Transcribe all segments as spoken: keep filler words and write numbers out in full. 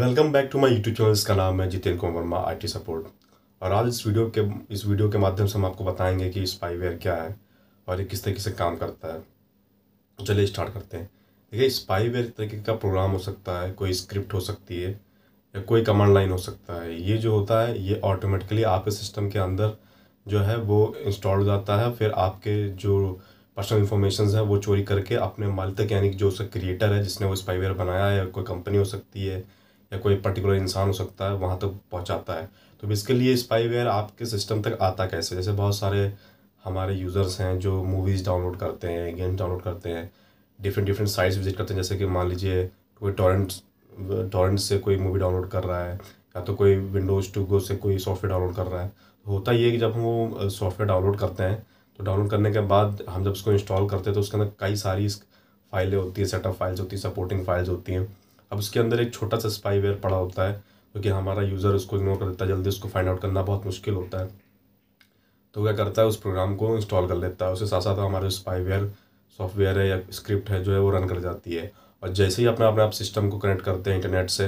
Welcome back to my YouTube channel. इसका नाम है जितेंद्र कुमार वर्मा आईटी सपोर्ट। और आज इस वीडियो के इस वीडियो के माध्यम से हम आपको बताएंगे कि स्पाईवेयर क्या है और ये किस तरीके से काम करता है। चलिए स्टार्ट करते हैं। देखिए, स्पाईवेयर तरीके का प्रोग्राम हो सकता है, कोई स्क्रिप्ट हो सकती है या कोई कमांड लाइन हो सकता है। ये जो होता है ये ऑटोमेटिकली आपके सिस्टम के अंदर जो है वो इंस्टॉल हो जाता है। फिर आपके जो पर्सनल इन्फॉर्मेशन है वो चोरी करके अपने मालिक यानी जो उसका क्रिएटर है जिसने वो स्पाईवेयर बनाया है, कोई कंपनी हो सकती है या कोई पर्टिकुलर इंसान हो सकता है, वहाँ तक तो पहुँचाता है। तो बेसिकली ये स्पाईवेयर आपके सिस्टम तक आता कैसे? जैसे बहुत सारे हमारे यूज़र्स हैं जो मूवीज़ डाउनलोड करते हैं, गेम्स डाउनलोड करते हैं, डिफरेंट डिफरेंट साइट्स विजिट करते हैं। जैसे कि मान लीजिए कोई टॉरेंट टॉरेंट से कोई मूवी डाउनलोड कर रहा है या तो कोई विंडोज टूगो से कोई सॉफ्टवेयर डाउनलोड कर रहा है। होता ये है कि जब हम वो सॉफ्टवेयर डाउनलोड करते हैं तो डाउनलोड करने के बाद हम जब उसको इंस्टॉल करते हैं तो उसके अंदर कई सारी फाइलें होती हैं, सेटअप फाइल्स होती हैं, सपोर्टिंग फाइल्स होती हैं। अब उसके अंदर एक छोटा सा स्पाईवेयर पड़ा होता है क्योंकि तो हमारा यूज़र उसको इग्नोर कर देता है, जल्दी उसको फाइंड आउट करना बहुत मुश्किल होता है। तो क्या करता है, उस प्रोग्राम को इंस्टॉल कर लेता है। उसके साथ साथ हमारे स्पाईवेयर सॉफ्टवेयर है या स्क्रिप्ट है जो है वो रन कर जाती है। और जैसे ही अपने अपने आप सिस्टम को कनेक्ट करते हैं इंटरनेट से,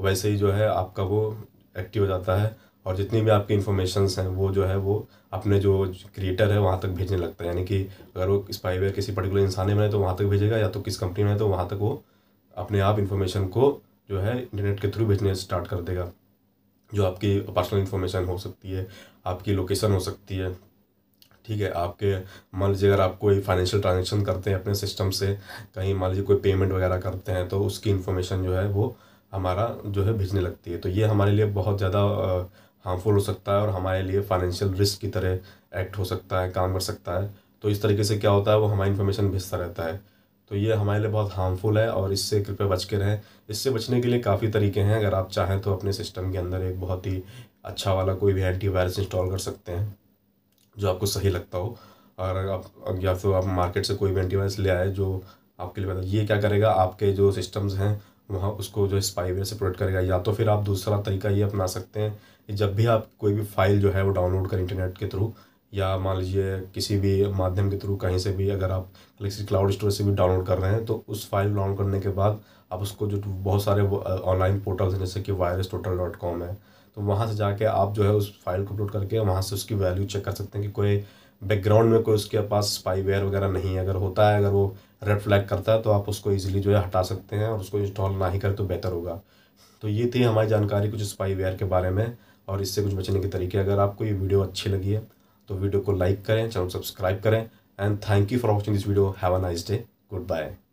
वैसे ही जो है आपका वो एक्टिव हो जाता है और जितनी भी आपकी इन्फॉर्मेशंस हैं वो जो है वो अपने जो क्रिएटर है वहाँ तक भेजने लगता है। यानी कि अगर वो स्पाईवेयर किसी पर्टिकुलर इंसान ने बनाया तो वहाँ तक भेजेगा, या तो किस कंपनी में है तो वहाँ तक वो अपने आप इन्फॉर्मेशन को जो है इंटरनेट के थ्रू भेजने स्टार्ट कर देगा। जो आपकी पर्सनल इन्फॉर्मेशन हो सकती है, आपकी लोकेशन हो सकती है, ठीक है, आपके मान लीजिए अगर आप कोई फाइनेंशियल ट्रांजेक्शन करते हैं अपने सिस्टम से, कहीं मान लीजिए कोई पेमेंट वगैरह करते हैं, तो उसकी इन्फॉर्मेशन जो है वो हमारा जो है भेजने लगती है। तो ये हमारे लिए बहुत ज़्यादा हार्मफुल हो सकता है और हमारे लिए फाइनेंशियल रिस्क की तरह एक्ट हो सकता है, काम कर सकता है। तो इस तरीके से क्या होता है, वो हमारी इन्फॉर्मेशन भेजता रहता है। तो ये हमारे लिए बहुत हार्मफुल है और इससे कृपया बच के रहें। इससे बचने के लिए काफ़ी तरीके हैं। अगर आप चाहें तो अपने सिस्टम के अंदर एक बहुत ही अच्छा वाला कोई भी एंटी वायरस इंस्टॉल कर सकते हैं जो आपको सही लगता हो। और आप या तो आप मार्केट से कोई भी एंटी वायरस ले आए जो आपके लिए बेहतर। ये क्या करेगा, आपके जो सिस्टम्स हैं वहाँ उसको जो है स्पाईवेयर से प्रोटेक्ट करेगा। या तो फिर आप दूसरा तरीका ये अपना सकते हैं कि जब भी आप कोई भी फाइल जो है वो डाउनलोड करें इंटरनेट के थ्रू, या मान लीजिए किसी भी माध्यम के थ्रू कहीं से भी अगर आप किसी क्लाउड स्टोरेज से भी डाउनलोड कर रहे हैं, तो उस फाइल डाउनलोड करने के बाद आप उसको जो बहुत सारे ऑनलाइन पोर्टल्स हैं जैसे कि वायरस टोटल डॉट कॉम है, तो वहाँ से जाके आप जो है उस फाइल को अपलोड करके वहाँ से उसकी वैल्यू चेक कर सकते हैं कि कोई बैकग्राउंड में कोई उसके पास स्पाईवेयर वगैरह नहीं है। अगर होता है, अगर वो रेड फ्लैग करता है, तो आप उसको ईजिली जो है हटा सकते हैं और उसको इंस्टॉल ना ही करें तो बेहतर होगा। तो ये थी हमारी जानकारी कुछ स्पाईवेयर के बारे में और इससे कुछ बचने के तरीके। अगर आपको ये वीडियो अच्छी लगी है तो वीडियो को लाइक करें, चैनल सब्सक्राइब करें। And thank you for watching this video. Have a nice day. Good bye.